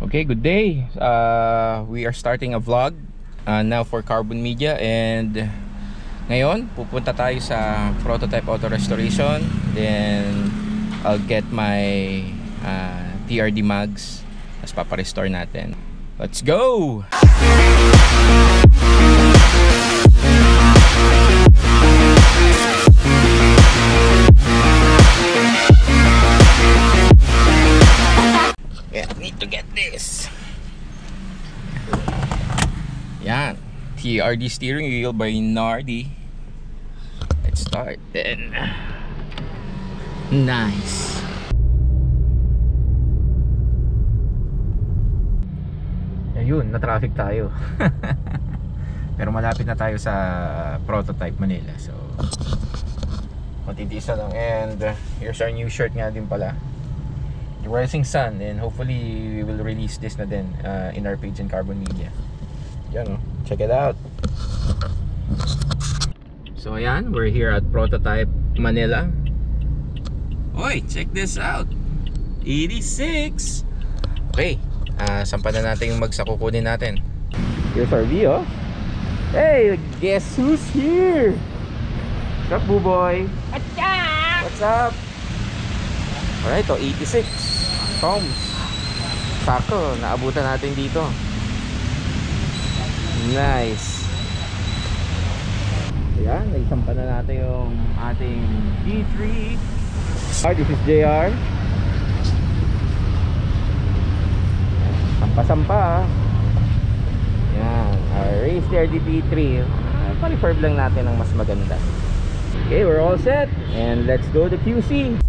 Okay, good day. We are starting a vlog now for Carbon Media, and ngayon pupunta tayo sa Prototype Auto Restoration. Then I'll get my TRD mags, tapos paparestore natin. Let's go! TRD steering wheel by Nardi. Let's start then. Nice. Ayun, na-traffic tayo. Pero malapit na tayo sa Prototype Manila. So, matitisa lang. And here's our new shirt nga din pala. The Rising Sun. And hopefully, we will release this na din in our page in Carbon Media. Yan o. Check it out. So ayan, we're here at Prototype Manila. Oy, check this out. 86. Okay, sampan na natin yung magsakukunin natin. Here's our view, oh. Hey, guess who's here? What's up, Boo Boy? What's up? What's up? Alright, oh, 86 Toms. Sako, naabutan natin dito. Nice. Ayan, naisampan na natin yung ating P3. This is JR. Sampa-sampa. Ayan, our race TRD T3. Palifurb lang natin ng mas maganda. Okay, we're all set. And let's go to QC.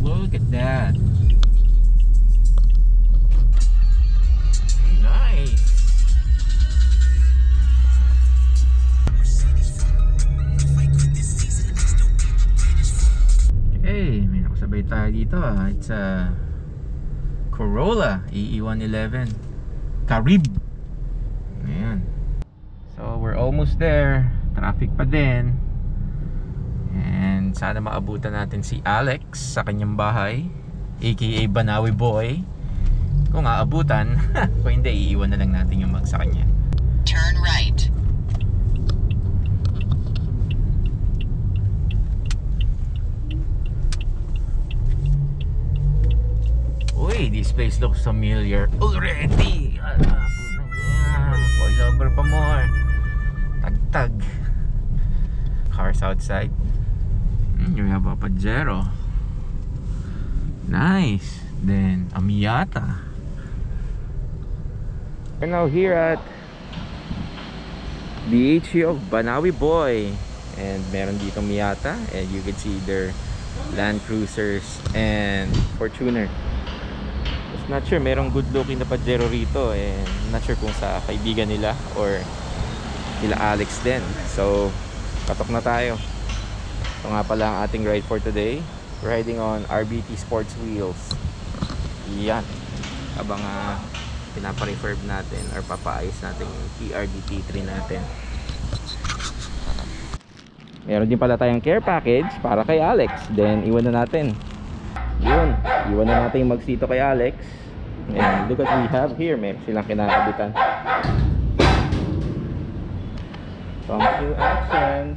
Look at that. Nice. Hey, may nakasabay tayo dito. It's a Corolla AE111 Carib. Ayan. So we're almost there. Traffic pa din. And sana maabutan natin si Alex sa kanyang bahay, aka Banawe Boy. Kung aabutan, kung hindi, iiwan na lang natin yung mag sa kanya. Turn right. Uy, this place looks familiar already. Boy lover pa more. Tagtag. Cars outside. You have a Pajero. Nice. Then a Miata. We're now here at the HU of Banawe Boy. And meron dito Miata. And you can see their Land Cruisers and Fortuner. Just not sure, merong good looking na Pajero rito. And not sure kung sa kaibigan nila or nila Alex din. So, patok na tayo. Ito nga pala ang ating ride for today. Riding on RBT Sports wheels. Yan. Habang pinapareferb natin or papaayos natin yung TRD T3 natin. Meron din pala tayong care package para kay Alex. Then iwan na natin. Yun. Iwan na natin yung magsito kay Alex. And look what we have here. Meron silang kinakabitan. Pump to action.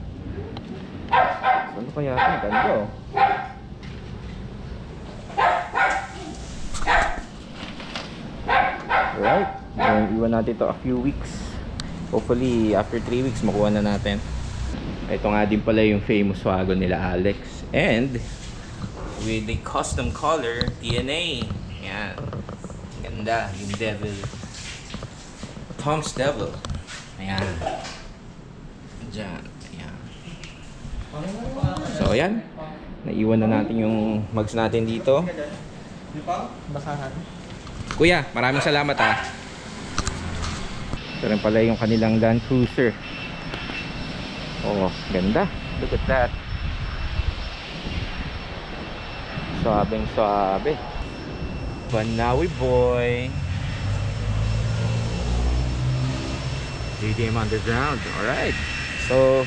Ano kaya ito? Ganda oh. Alright, iwan natin ito a few weeks. Hopefully after 3 weeks makuha na natin. Ito nga din pala yung famous wagon nila Alex. And with the custom color DNA. Yan. Ganda, yung devil, Tom's devil. Ayan. Diyan. So ayan, naiwan na natin yung mags natin dito. Kuya, maraming salamat ha. Ito rin pala yung kanilang Land Cruiser. Oh, ganda. Look at that. Swabing swabe. Banawe Boy. JDM Underground. Alright. So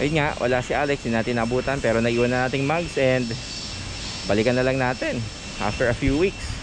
ayun nga, wala si Alex, hindi natin nabutan, pero naiwan na nating mags and balikan na lang natin after a few weeks.